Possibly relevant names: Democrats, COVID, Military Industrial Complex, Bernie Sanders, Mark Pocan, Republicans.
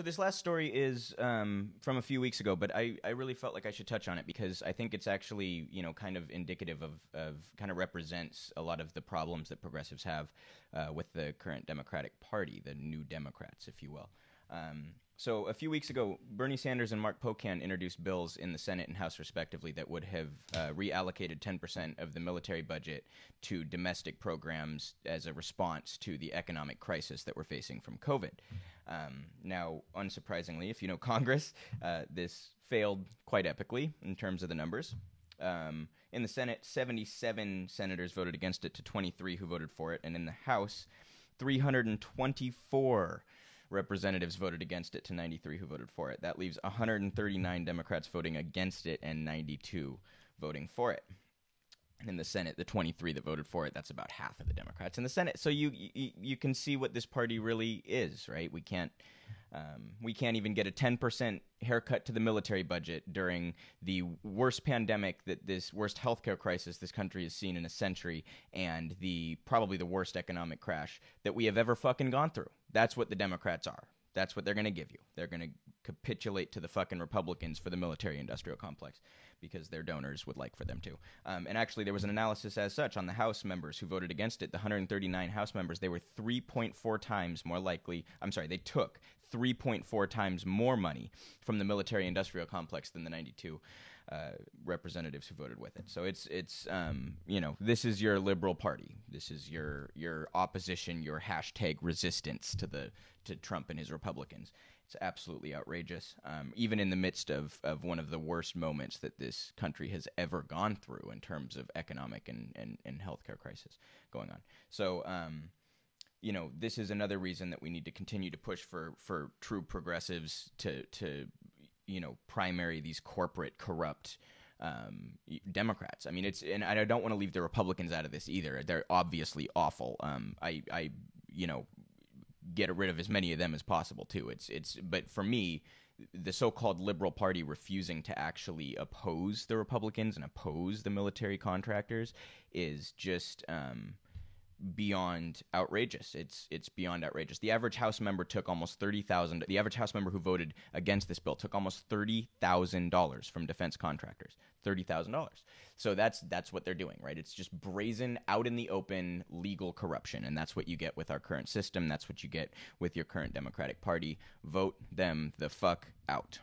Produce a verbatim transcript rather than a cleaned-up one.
So this last story is um, from a few weeks ago, but I, I really felt like I should touch on it because I think it's actually, you know, kind of indicative of, of kind of represents a lot of the problems that progressives have uh, with the current Democratic Party, the New Democrats, if you will. Um, so a few weeks ago, Bernie Sanders and Mark Pocan introduced bills in the Senate and House, respectively, that would have uh, reallocated ten percent of the military budget to domestic programs as a response to the economic crisis that we're facing from COVID. Um, now, unsurprisingly, if you know Congress, uh, this failed quite epically in terms of the numbers. Um, in the Senate, seventy-seven senators voted against it to twenty-three who voted for it, and in the House, three hundred twenty-four representatives voted against it to ninety-three who voted for it. That leaves one hundred thirty-nine Democrats voting against it and ninety-two voting for it. And in the Senate, the twenty-three that voted for it, that's about half of the Democrats in the Senate. So you you, you can see what this party really is, right? We can't um, we can't even get a ten percent haircut to the military budget during the worst pandemic, that this worst healthcare crisis this country has seen in a century, and the probably the worst economic crash that we have ever fucking gone through. That's what the Democrats are. That's what they're going to give you. They're going to capitulate to the fucking Republicans for the military-industrial complex because their donors would like for them to. Um, and actually, there was an analysis as such on the House members who voted against it. The one hundred thirty-nine House members, they were three point four times more likely – I'm sorry, they took three point four times more money from the military-industrial complex than the ninety-two uh, representatives who voted with it. So it's it's um, you know, this is your liberal party. This is your your opposition, your hashtag resistance to the to Trump and his Republicans. It's absolutely outrageous, um, even in the midst of, of one of the worst moments that this country has ever gone through in terms of economic and, and, and healthcare crisis going on. So, um, you know, this is another reason that we need to continue to push for, for true progressives to, to, you know, primary these corporate, corrupt um, Democrats. I mean, it's, and I don't want to leave the Republicans out of this either. They're obviously awful. Um, I, I, you know, get rid of as many of them as possible too. It's it's but for me, the so-called liberal party refusing to actually oppose the Republicans and oppose the military contractors is just um, beyond outrageous. It's it's beyond outrageous. The average House member took almost thirty thousand. The average House member who voted against this bill took almost thirty thousand dollars from defense contractors. Thirty thousand dollars. So that's that's what they're doing, right? It's just brazen, out in the open, legal corruption, and that's what you get with our current system. That's what you get with your current Democratic Party. Vote them the fuck out.